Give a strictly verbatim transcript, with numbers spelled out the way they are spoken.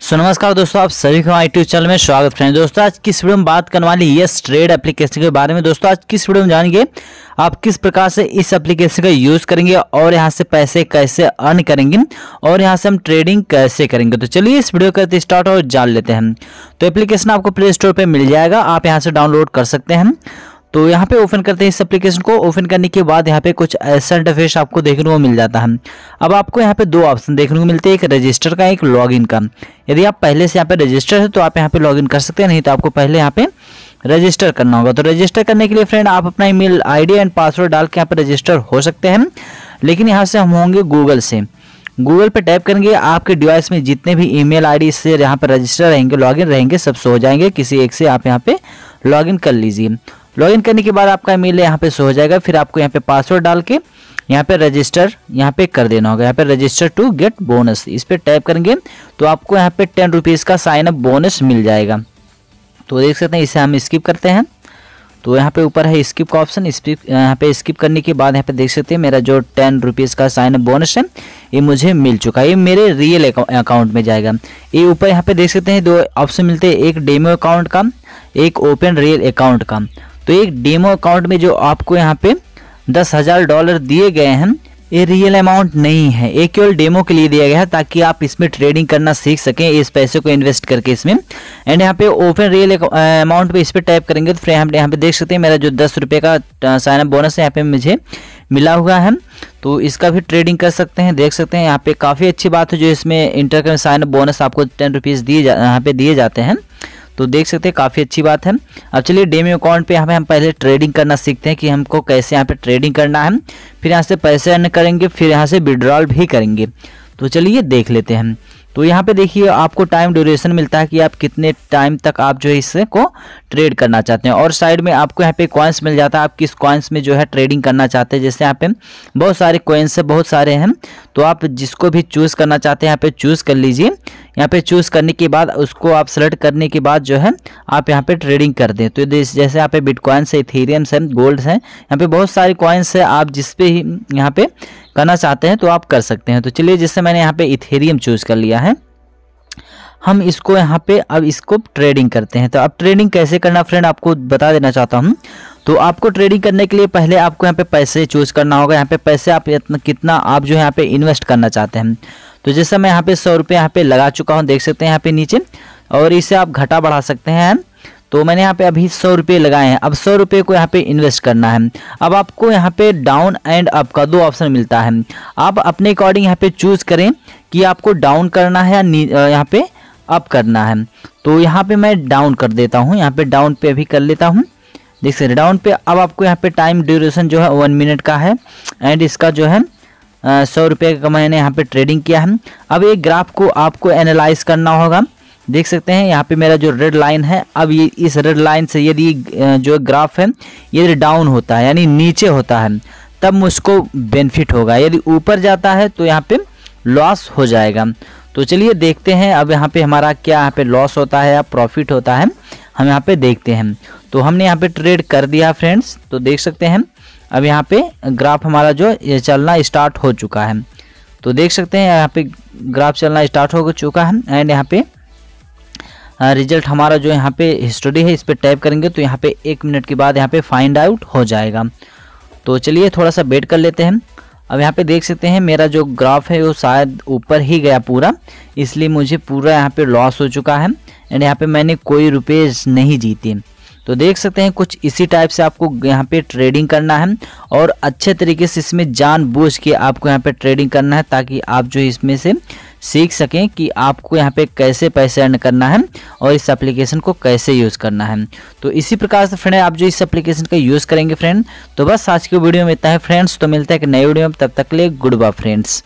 सो नमस्कार दोस्तों, आप सभी का यूट्यूब चैनल में स्वागत फ्रेंड। दोस्तों आज किस वीडियो में बात करने वाली यस ट्रेड एप्लीकेशन के बारे में। दोस्तों आज किस वीडियो में जानेंगे आप किस प्रकार से इस एप्लीकेशन का यूज़ करेंगे और यहां से पैसे कैसे अर्न करेंगे और यहां से हम ट्रेडिंग कैसे करेंगे। तो चलिए इस वीडियो करते स्टार्ट और जान लेते हैं। तो एप्लीकेशन आपको प्ले स्टोर पर मिल जाएगा, आप यहाँ से डाउनलोड कर सकते हैं। तो यहाँ पे ओपन करते हैं इस एप्लीकेशन को। ओपन करने के बाद यहाँ पे कुछ ऐसा इंटरफेस आपको देखने को मिल जाता है। अब आपको यहाँ पे दो ऑप्शन देखने को मिलते हैं, एक रजिस्टर का, एक लॉगिन का। यदि आप पहले से यहाँ पे रजिस्टर है तो आप यहाँ पे लॉगिन कर सकते हैं, नहीं तो आपको पहले यहाँ पे रजिस्टर करना होगा। तो रजिस्टर करने के लिए फ्रेंड आप अपना ईमेल आईडी एंड पासवर्ड डाल के यहाँ पे रजिस्टर हो सकते हैं। लेकिन यहाँ से हम होंगे गूगल से, गूगल पे टाइप करेंगे। आपके डिवाइस में जितने भी ईमेल आईडी से यहाँ पे रजिस्टर रहेंगे, लॉगिन रहेंगे, सब शो हो जाएंगे। किसी एक से आप यहाँ पे लॉगिन कर लीजिए। लॉगिन करने के बाद आपका ईमेल यहाँ पे शो हो जाएगा। फिर आपको यहाँ पे पासवर्ड डाल के यहाँ पे रजिस्टर यहाँ पे कर देना होगा। यहाँ पे रजिस्टर टू गेट बोनस इस पे टाइप करेंगे तो आपको यहाँ पे टेन रुपीज़ का साइन अप बोनस मिल जाएगा। तो देख सकते हैं, इसे हम स्किप करते हैं। तो यहाँ पे ऊपर है स्किप का ऑप्शन। स्किप यहाँ पे स्किप करने के बाद यहाँ पे देख सकते हैं मेरा जो टेन रुपीज़ का साइन अप बोनस है ये मुझे मिल चुका है। ये मेरे रियल अकाउंट में जाएगा। ये ऊपर यहाँ पे देख सकते हैं दो ऑप्शन मिलते हैं, एक डेमो अकाउंट का, एक ओपन रियल अकाउंट का। तो एक डेमो अकाउंट में जो आपको यहाँ पे दस हज़ार डॉलर दिए गए हैं ये रियल अमाउंट नहीं है, ये केवल डेमो के लिए दिया गया है ताकि आप इसमें ट्रेडिंग करना सीख सकें इस पैसे को इन्वेस्ट करके इसमें। एंड यहाँ पे ओपन रियल अमाउंट पे इस पर टाइप करेंगे तो फ्रेंड यहाँ पे देख सकते हैं मेरा जो दस रुपये का साइन अप बोनस है यहाँ पे मुझे मिला हुआ है। तो इसका भी ट्रेडिंग कर सकते हैं। देख सकते हैं यहाँ पे काफ़ी अच्छी बात है जो इसमें इंटर कर साइन अप बोनस आपको टेन रुपीज़ दिए यहाँ पे दिए जाते हैं। तो देख सकते हैं काफ़ी अच्छी बात है। अब चलिए डेमो अकाउंट पे यहाँ पे हम पहले ट्रेडिंग करना सीखते हैं कि हमको कैसे यहाँ पे ट्रेडिंग करना है, फिर यहाँ से पैसे अर्न करेंगे, फिर यहाँ से विड्रॉल भी करेंगे। तो चलिए देख लेते हैं। तो यहाँ पे देखिए आपको टाइम ड्यूरेशन मिलता है कि आप कितने टाइम तक आप जो है इसको ट्रेड करना चाहते हैं, और साइड में आपको यहाँ पे कॉइन्स मिल जाता है, आप किस कॉइन्स में जो है ट्रेडिंग करना चाहते हैं। जैसे यहाँ पे बहुत सारे कॉइन्स है, बहुत सारे हैं, तो आप जिसको भी चूज़ करना चाहते हैं यहाँ पे चूज़ कर लीजिए। यहाँ पे चूज़ करने के बाद उसको आप सेलेक्ट करने के बाद जो है आप यहाँ पे ट्रेडिंग कर दें। तो जैसे यहाँ पे बिटकॉइंस है, इथेरियम्स हैं, गोल्ड्स हैं, यहाँ पे बहुत सारे कॉइन्स हैं, आप जिस पे ही यहाँ पे करना चाहते हैं तो आप कर सकते हैं। तो चलिए जैसे मैंने यहाँ पे इथेरियम चूज़ कर लिया है, हम इसको यहाँ पे अब इसको ट्रेडिंग करते हैं। तो अब ट्रेडिंग कैसे करना फ्रेंड आपको बता देना चाहता हूँ। तो आपको ट्रेडिंग करने के लिए पहले आपको यहाँ पे पैसे चूज़ करना होगा। यहाँ पे पैसे आप कितना आप जो है यहाँ पे इन्वेस्ट करना चाहते हैं। तो जैसे मैं यहाँ पे सौ रुपये यहाँ पे लगा चुका हूँ, देख सकते हैं यहाँ पे नीचे, और इसे आप घटा बढ़ा सकते हैं। तो मैंने यहाँ पे अभी सौ रुपये लगाए हैं। अब सौ रुपये को यहाँ पे इन्वेस्ट करना है। अब आपको यहाँ पे डाउन एंड अप का दो ऑप्शन मिलता है, आप अपने अकॉर्डिंग यहाँ पे चूज़ करें कि आपको डाउन करना है या यहाँ पे अप करना है। तो यहाँ पे मैं डाउन कर देता हूँ, यहाँ पे डाउन पे अभी कर लेता हूँ। देख सकते डाउन पे। अब आपको यहाँ पे टाइम ड्यूरेशन जो है वन मिनट का है, एंड इसका जो है सौ रुपये का मैंने यहाँ पे ट्रेडिंग किया है। अब ये ग्राफ को आपको एनालाइज करना होगा। देख सकते हैं यहाँ पे मेरा जो रेड लाइन है, अब ये इस रेड लाइन से यदि जो ग्राफ है यदि डाउन होता है यानी नीचे होता है तब मुझको बेनिफिट होगा, यदि ऊपर जाता है तो यहाँ पे लॉस हो जाएगा। तो चलिए देखते हैं अब यहाँ पे हमारा क्या यहाँ पे लॉस होता है या प्रॉफिट होता है, हम यहाँ पे देखते हैं। तो हमने यहाँ पे ट्रेड कर दिया फ्रेंड्स। तो देख सकते हैं अब यहाँ पे ग्राफ हमारा जो ये चलना स्टार्ट हो चुका है। तो देख सकते हैं यहाँ पे ग्राफ चलना स्टार्ट हो चुका है, एंड यहाँ पे रिजल्ट हमारा जो यहाँ पे हिस्ट्री है इस पर टाइप करेंगे तो यहाँ पे एक मिनट के बाद यहाँ पे फाइंड आउट हो जाएगा। तो चलिए थोड़ा सा वेट कर लेते हैं। अब यहाँ पे देख सकते हैं मेरा जो ग्राफ है वो शायद ऊपर ही गया पूरा, इसलिए मुझे पूरा यहाँ पे लॉस हो चुका है, एंड यहाँ पे मैंने कोई रुपये नहीं जीते। तो देख सकते हैं कुछ इसी टाइप से आपको यहाँ पे ट्रेडिंग करना है, और अच्छे तरीके से इसमें जानबूझ के आपको यहाँ पे ट्रेडिंग करना है ताकि आप जो इसमें से सीख सकें कि आपको यहाँ पे कैसे पैसे अर्न करना है और इस एप्लीकेशन को कैसे यूज़ करना है। तो इसी प्रकार से फ्रेंड आप जो इस एप्लीकेशन का यूज़ करेंगे फ्रेंड। तो बस आज की वीडियो में इतना है फ्रेंड्स। तो मिलता है एक नए वीडियो में, तब तक के लिए गुड बाय फ्रेंड्स।